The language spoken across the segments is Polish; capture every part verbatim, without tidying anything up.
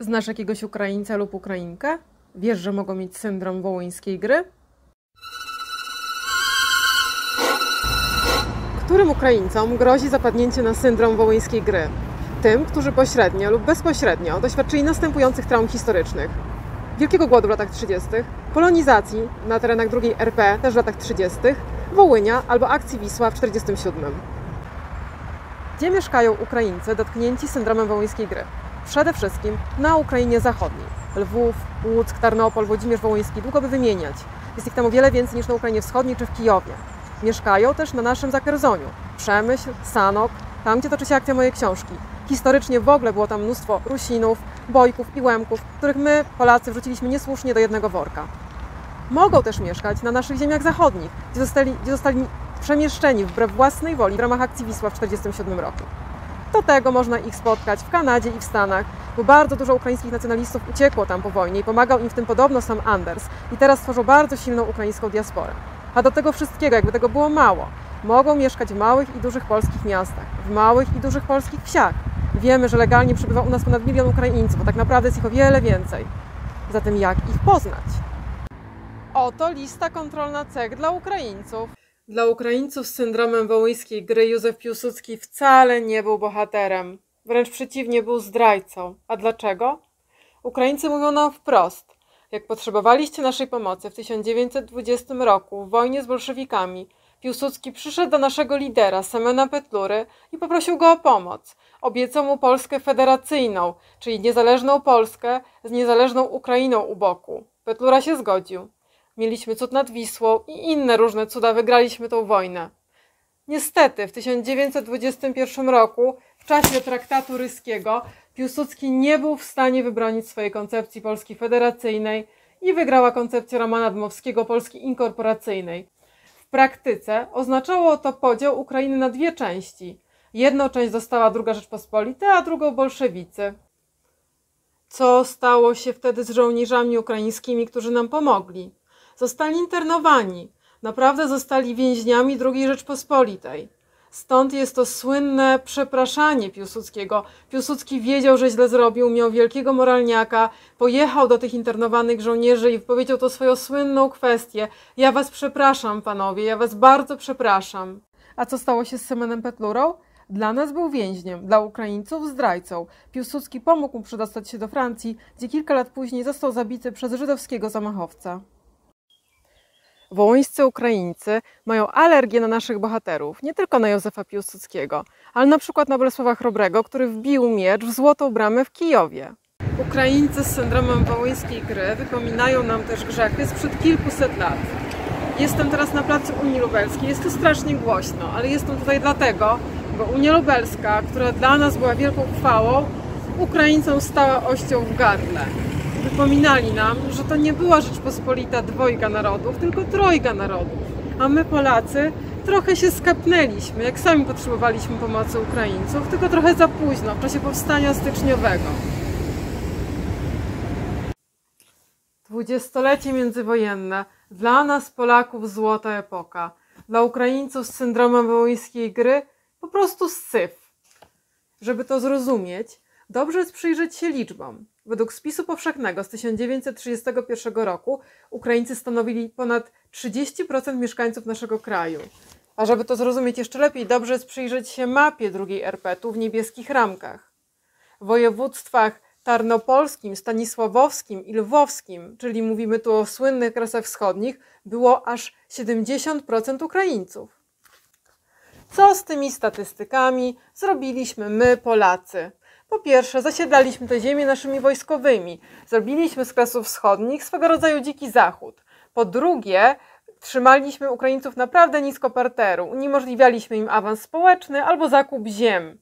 Znasz jakiegoś Ukraińca lub Ukrainkę? Wiesz, że mogą mieć syndrom wołyńskiej gry? Którym Ukraińcom grozi zapadnięcie na syndrom wołyńskiej gry? Tym, którzy pośrednio lub bezpośrednio doświadczyli następujących traum historycznych. Wielkiego Głodu w latach trzydziestych, polonizacji na terenach drugiej R P też w latach trzydziestych, Wołynia albo akcji Wisła w czterdziestym siódmym. Gdzie mieszkają Ukraińcy dotknięci syndromem wołyńskiej gry? Przede wszystkim na Ukrainie Zachodniej. Lwów, Łuck, Tarnopol, Włodzimierz Wołyński, długo by wymieniać. Jest ich tam o wiele więcej niż na Ukrainie Wschodniej czy w Kijowie. Mieszkają też na naszym Zakerzoniu. Przemyśl, Sanok, tam gdzie toczy się akcja Mojej Książki. Historycznie w ogóle było tam mnóstwo Rusinów, Bojków i Łemków, których my, Polacy, wrzuciliśmy niesłusznie do jednego worka. Mogą też mieszkać na naszych ziemiach zachodnich, gdzie zostali, gdzie zostali przemieszczeni wbrew własnej woli w ramach akcji Wisła w tysiąc dziewięćset czterdziestym siódmym roku. Do tego można ich spotkać w Kanadzie i w Stanach, bo bardzo dużo ukraińskich nacjonalistów uciekło tam po wojnie i pomagał im w tym podobno sam Anders i teraz tworzą bardzo silną ukraińską diasporę. A do tego wszystkiego, jakby tego było mało, mogą mieszkać w małych i dużych polskich miastach, w małych i dużych polskich wsiach. Wiemy, że legalnie przebywa u nas ponad milion Ukraińców, bo tak naprawdę jest ich o wiele więcej. Zatem jak ich poznać? Oto lista kontrolna cech dla Ukraińców. Dla Ukraińców z syndromem wołyńskiej gry Józef Piłsudski wcale nie był bohaterem. Wręcz przeciwnie, był zdrajcą. A dlaczego? Ukraińcy mówią nam wprost. Jak potrzebowaliście naszej pomocy w tysiąc dziewięćset dwudziestym roku w wojnie z bolszewikami, Piłsudski przyszedł do naszego lidera, Semena Petlury, i poprosił go o pomoc. Obiecał mu Polskę federacyjną, czyli niezależną Polskę z niezależną Ukrainą u boku. Petlura się zgodził. Mieliśmy cud nad Wisłą i inne różne cuda, wygraliśmy tą wojnę. Niestety w tysiąc dziewięćset dwudziestym pierwszym roku, w czasie traktatu ryskiego, Piłsudski nie był w stanie wybronić swojej koncepcji Polski federacyjnej i wygrała koncepcja Romana Dmowskiego Polski inkorporacyjnej. W praktyce oznaczało to podział Ukrainy na dwie części. Jedną część dostała druga Rzeczpospolita, a drugą bolszewicy. Co stało się wtedy z żołnierzami ukraińskimi, którzy nam pomogli? Zostali internowani. Naprawdę zostali więźniami drugiej Rzeczpospolitej. Stąd jest to słynne przepraszanie Piłsudskiego. Piłsudski wiedział, że źle zrobił, miał wielkiego moralniaka, pojechał do tych internowanych żołnierzy i powiedział to swoją słynną kwestię. Ja was przepraszam, panowie, ja was bardzo przepraszam. A co stało się z Semenem Petlurą? Dla nas był więźniem, dla Ukraińców zdrajcą. Piłsudski pomógł mu przedostać się do Francji, gdzie kilka lat później został zabity przez żydowskiego zamachowca. Wołyńscy Ukraińcy mają alergię na naszych bohaterów, nie tylko na Józefa Piłsudskiego, ale na przykład na Bolesława Chrobrego, który wbił miecz w Złotą Bramę w Kijowie. Ukraińcy z syndromem wołyńskiej gry wypominają nam też grzechy sprzed kilkuset lat. Jestem teraz na placu Unii Lubelskiej, jest tu strasznie głośno, ale jestem tutaj dlatego, bo Unia Lubelska, która dla nas była wielką chwałą, Ukraińcom stała ością w gardle. Wypominali nam, że to nie była Rzeczpospolita dwojga narodów, tylko trojga narodów. A my, Polacy, trochę się skapnęliśmy, jak sami potrzebowaliśmy pomocy Ukraińców, tylko trochę za późno, w czasie powstania styczniowego. Dwudziestolecie międzywojenne. Dla nas, Polaków, złota epoka. Dla Ukraińców z syndromem wołyńskiej gry po prostu syf. Żeby to zrozumieć, dobrze jest przyjrzeć się liczbom. Według spisu powszechnego z tysiąc dziewięćset trzydziestego pierwszego roku Ukraińcy stanowili ponad trzydzieści procent mieszkańców naszego kraju. A żeby to zrozumieć jeszcze lepiej, dobrze jest przyjrzeć się mapie drugiej R P, tu w niebieskich ramkach. W województwach tarnopolskim, stanisławowskim i lwowskim, czyli mówimy tu o słynnych kresach wschodnich, było aż siedemdziesiąt procent Ukraińców. Co z tymi statystykami zrobiliśmy my, Polacy? Po pierwsze, zasiedlaliśmy tę ziemię naszymi wojskowymi. Zrobiliśmy z kresów wschodnich swego rodzaju dziki zachód. Po drugie, trzymaliśmy Ukraińców naprawdę nisko parteru. Uniemożliwialiśmy im awans społeczny albo zakup ziem.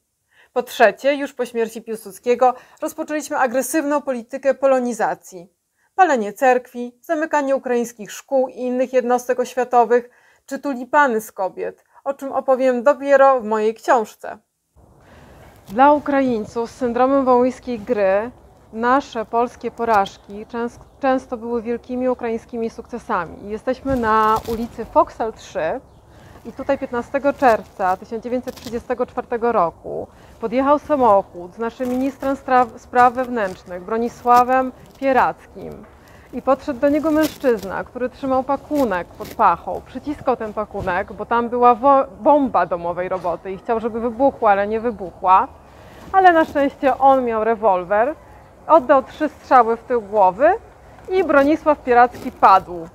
Po trzecie, już po śmierci Piłsudskiego rozpoczęliśmy agresywną politykę polonizacji. Palenie cerkwi, zamykanie ukraińskich szkół i innych jednostek oświatowych, czy tulipany z kobiet, o czym opowiem dopiero w mojej książce. Dla Ukraińców z syndromem wołyńskiej gry nasze polskie porażki często, często były wielkimi ukraińskimi sukcesami. Jesteśmy na ulicy Foksal trzy, I tutaj piętnastego czerwca tysiąc dziewięćset trzydziestego czwartego roku podjechał samochód z naszym ministrem spraw wewnętrznych, Bronisławem Pierackim. I podszedł do niego mężczyzna, który trzymał pakunek pod pachą. Przyciskał ten pakunek, bo tam była bomba domowej roboty i chciał, żeby wybuchła, ale nie wybuchła. Ale na szczęście on miał rewolwer, oddał trzy strzały w tył głowy i Bronisław Pieracki padł.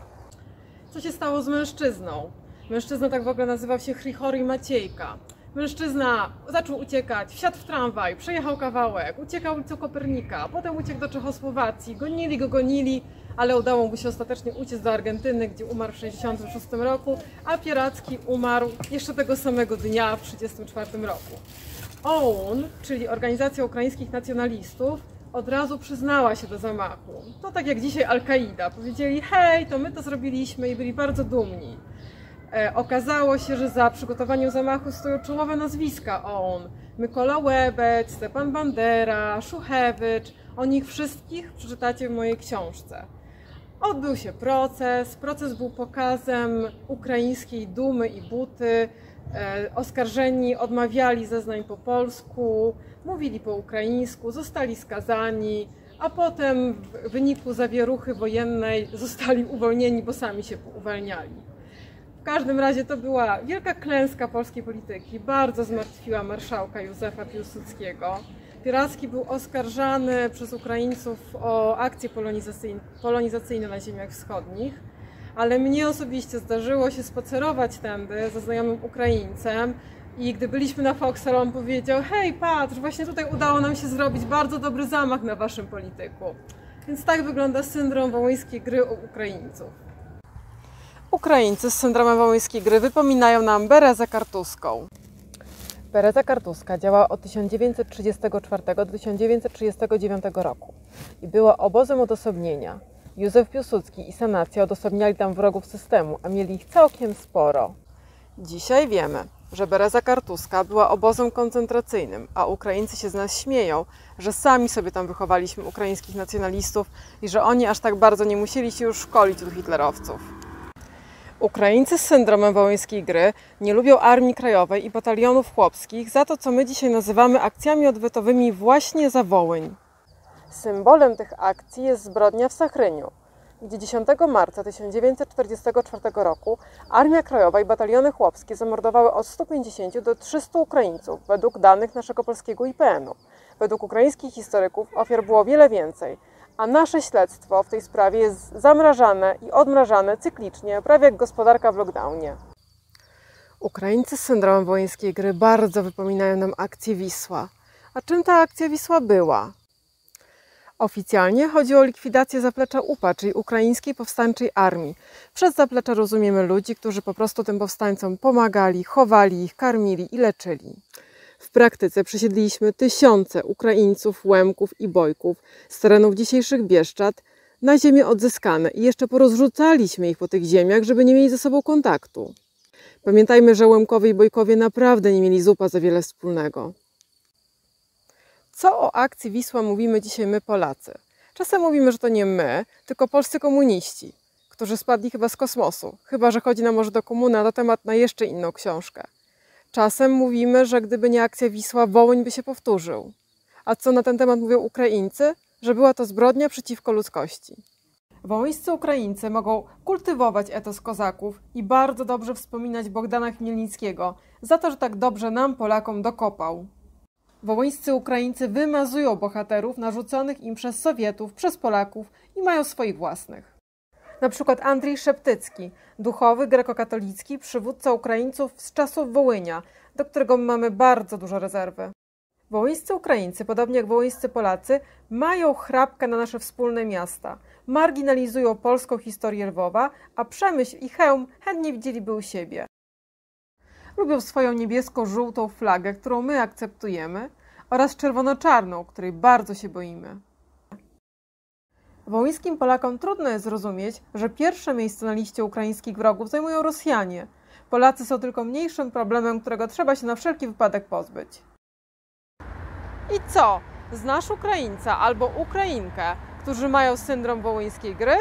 Co się stało z mężczyzną? Mężczyzna tak w ogóle nazywał się Hrihori Maciejka. Mężczyzna zaczął uciekać, wsiadł w tramwaj, przejechał kawałek, uciekał ulicą Kopernika, potem uciekł do Czechosłowacji, gonili go, gonili, ale udało mu się ostatecznie uciec do Argentyny, gdzie umarł w tysiąc dziewięćset sześćdziesiątym szóstym roku, a Pieracki umarł jeszcze tego samego dnia w tysiąc dziewięćset trzydziestym czwartym roku. O U N, czyli Organizacja Ukraińskich Nacjonalistów, od razu przyznała się do zamachu. To tak jak dzisiaj Al-Kaida. Powiedzieli: hej, to my to zrobiliśmy, i byli bardzo dumni. Okazało się, że za przygotowaniem zamachu stoją czołowe nazwiska O U N. Mykola Łebec, Stepan Bandera, Szuchewicz. O nich wszystkich przeczytacie w mojej książce. Odbył się proces. Proces był pokazem ukraińskiej dumy i buty. Oskarżeni odmawiali zeznań po polsku, mówili po ukraińsku, zostali skazani, a potem w wyniku zawieruchy wojennej zostali uwolnieni, bo sami się uwalniali. W każdym razie to była wielka klęska polskiej polityki, bardzo zmartwiła marszałka Józefa Piłsudskiego. Pieracki był oskarżany przez Ukraińców o akcje polonizacyjne, polonizacyjne na ziemiach wschodnich, ale mnie osobiście zdarzyło się spacerować tędy ze znajomym Ukraińcem i gdy byliśmy na Foxhall, on powiedział: hej, patrz, właśnie tutaj udało nam się zrobić bardzo dobry zamach na waszym polityku. Więc tak wygląda syndrom wołyńskiej gry u Ukraińców. Ukraińcy z syndromem wołyńskiej gry wypominają nam Berezę Kartuską. Bereza Kartuska działała od tysiąc dziewięćset trzydziestego czwartego do tysiąc dziewięćset trzydziestego dziewiątego roku i była obozem odosobnienia. Józef Piłsudski i sanacja odosobniali tam wrogów systemu, a mieli ich całkiem sporo. Dzisiaj wiemy, że Bereza Kartuska była obozem koncentracyjnym, a Ukraińcy się z nas śmieją, że sami sobie tam wychowaliśmy ukraińskich nacjonalistów i że oni aż tak bardzo nie musieli się już szkolić od hitlerowców. Ukraińcy z syndromem wołyńskiej gry nie lubią Armii Krajowej i batalionów chłopskich za to, co my dzisiaj nazywamy akcjami odwetowymi właśnie za Wołyń. Symbolem tych akcji jest zbrodnia w Sachryniu, gdzie dziesiątego marca tysiąc dziewięćset czterdziestego czwartego roku Armia Krajowa i bataliony chłopskie zamordowały od stu pięćdziesięciu do trzystu Ukraińców według danych naszego polskiego I P N u. Według ukraińskich historyków ofiar było wiele więcej, a nasze śledztwo w tej sprawie jest zamrażane i odmrażane cyklicznie, prawie jak gospodarka w lockdownie. Ukraińcy z syndromem wołyńskiej gry bardzo wypominają nam akcję Wisła. A czym ta akcja Wisła była? Oficjalnie chodzi o likwidację zaplecza U P A, czyli Ukraińskiej Powstańczej Armii. Przez zaplecza rozumiemy ludzi, którzy po prostu tym powstańcom pomagali, chowali ich, karmili i leczyli. W praktyce przesiedliliśmy tysiące Ukraińców, Łemków i Bojków z terenów dzisiejszych Bieszczad na ziemie odzyskane i jeszcze porozrzucaliśmy ich po tych ziemiach, żeby nie mieli ze sobą kontaktu. Pamiętajmy, że Łemkowie i Bojkowie naprawdę nie mieli z U P A za wiele wspólnego. Co o akcji Wisła mówimy dzisiaj my, Polacy? Czasem mówimy, że to nie my, tylko polscy komuniści, którzy spadli chyba z kosmosu, chyba że chodzi nam może do komuny, a to temat na jeszcze inną książkę. Czasem mówimy, że gdyby nie akcja Wisła, Wołyń by się powtórzył. A co na ten temat mówią Ukraińcy? Że była to zbrodnia przeciwko ludzkości. Wołyńscy Ukraińcy mogą kultywować etos kozaków i bardzo dobrze wspominać Bogdana Chmielnickiego za to, że tak dobrze nam, Polakom, dokopał. Wołyńscy Ukraińcy wymazują bohaterów narzuconych im przez Sowietów, przez Polaków i mają swoich własnych. Na przykład Andrij Szeptycki, duchowy grekokatolicki przywódca Ukraińców z czasów Wołynia, do którego mamy bardzo dużo rezerwy. Wołyńscy Ukraińcy, podobnie jak wołyńscy Polacy, mają chrapkę na nasze wspólne miasta. Marginalizują polską historię Lwowa, a Przemyśl i Chełm chętnie widzieliby u siebie. Lubią swoją niebiesko-żółtą flagę, którą my akceptujemy, oraz czerwono-czarną, której bardzo się boimy. Wołyńskim Polakom trudno jest zrozumieć, że pierwsze miejsce na liście ukraińskich wrogów zajmują Rosjanie. Polacy są tylko mniejszym problemem, którego trzeba się na wszelki wypadek pozbyć. I co? Znasz Ukraińca albo Ukrainkę, którzy mają syndrom wołyńskiej gry?